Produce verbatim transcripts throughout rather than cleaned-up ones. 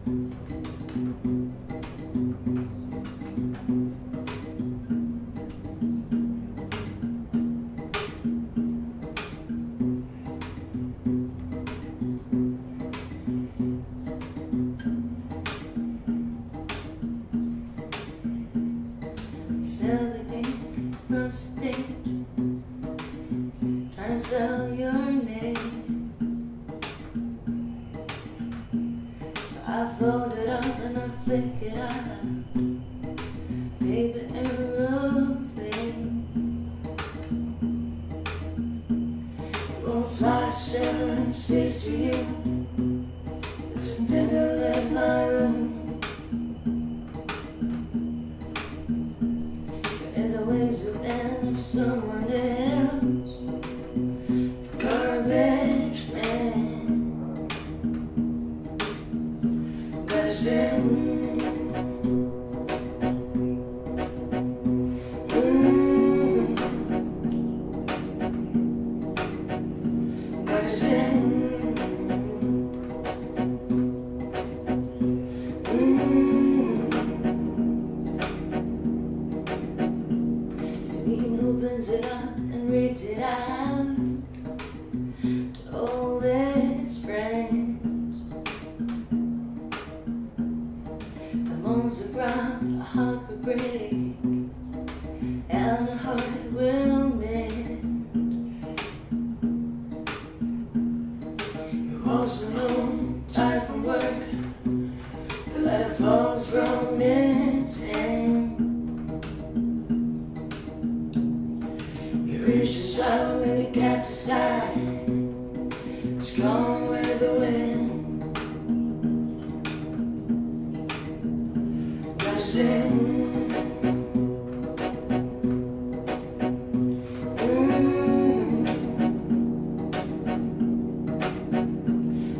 Spell your name, so I fold it up and I flick it out, paper aeroplane. It won't fly seven seas to you, cause I'm thinking of my room. There is always an end of someone else. Opens it up and reads it out to all his friends. The moans around, a heart will break, and a heart will mend. You walks alone, tired from work, the letter falls from his hand. Reach the swell and you catch the sky. It's gone with the wind. Gotta sing. Mm.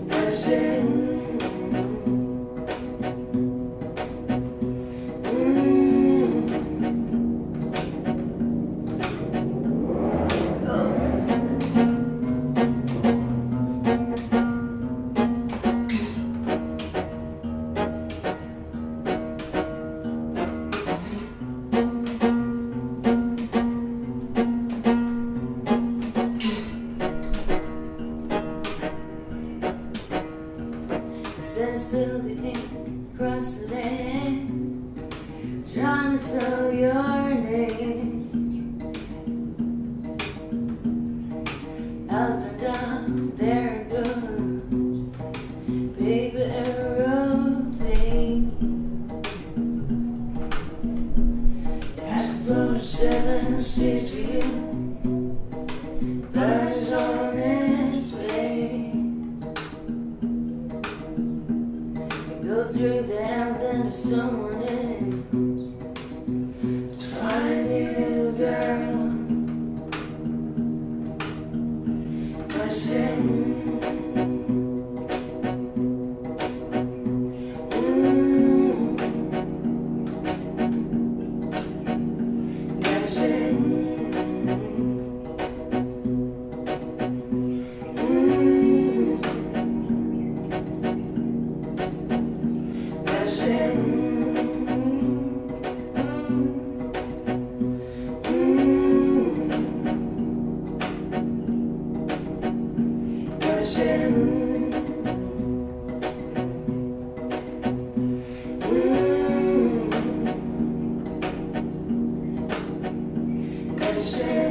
Gotta sing. Spill the ink across the land, trying to spell your name. Up and down, there it goes, paper aeroplane. As the float of seven seas for you, birds is on its way. Go through the album of someone else to find you, girl. Gotta sing. Mm. Gotta sing. Gotta sing.